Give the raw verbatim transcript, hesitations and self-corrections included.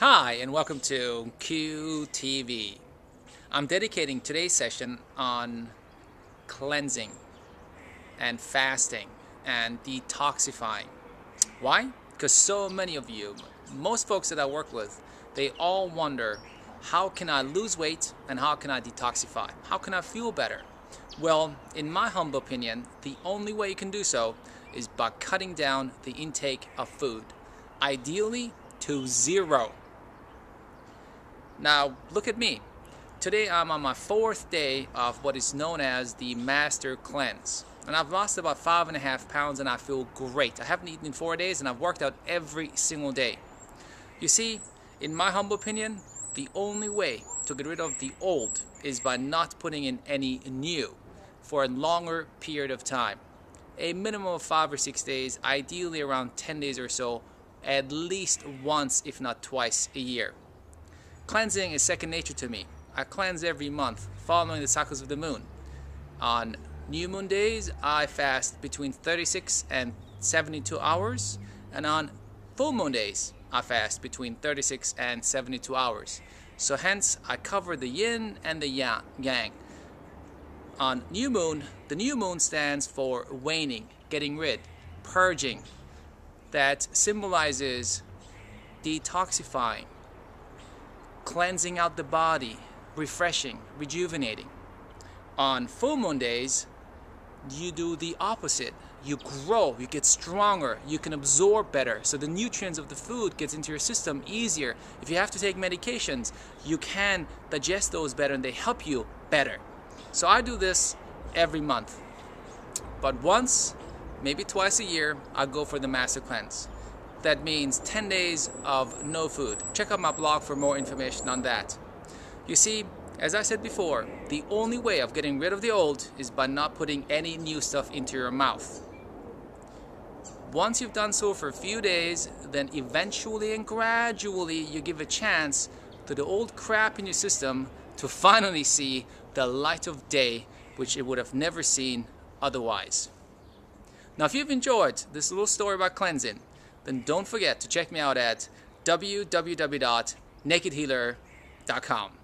Hi, and welcome to Q T V. I'm dedicating today's session on cleansing and fasting and detoxifying. Why? Because so many of you, most folks that I work with, they all wonder, how can I lose weight and how can I detoxify? How can I feel better? Well, in my humble opinion, the only way you can do so is by cutting down the intake of food, ideally to zero. Now, look at me. Today I'm on my fourth day of what is known as the Master Cleanse. And I've lost about five and a half pounds and I feel great. I haven't eaten in four days and I've worked out every single day. You see, in my humble opinion, the only way to get rid of the old is by not putting in any new for a longer period of time. A minimum of five or six days, ideally around ten days or so, at least once, if not twice a year. Cleansing is second nature to me. I cleanse every month following the cycles of the moon. On new moon days, I fast between thirty-six and seventy-two hours, and on full moon days, I fast between thirty-six and seventy-two hours. So hence, I cover the yin and the yang. On new moon, the new moon stands for waning, getting rid, purging. That symbolizes detoxifying, cleansing out the body, refreshing, rejuvenating. On full moon days, you do the opposite. You grow, you get stronger, you can absorb better. So the nutrients of the food gets into your system easier. If you have to take medications, you can digest those better and they help you better. So I do this every month. But once, maybe twice a year, I go for the Master Cleanse. That means ten days of no food. Check out my blog for more information on that. You see, as I said before, the only way of getting rid of the old is by not putting any new stuff into your mouth. Once you've done so for a few days, then eventually and gradually you give a chance to the old crap in your system to finally see the light of day, which it would have never seen otherwise. Now, if you've enjoyed this little story about cleansing, then don't forget to check me out at w w w dot naked healer dot com.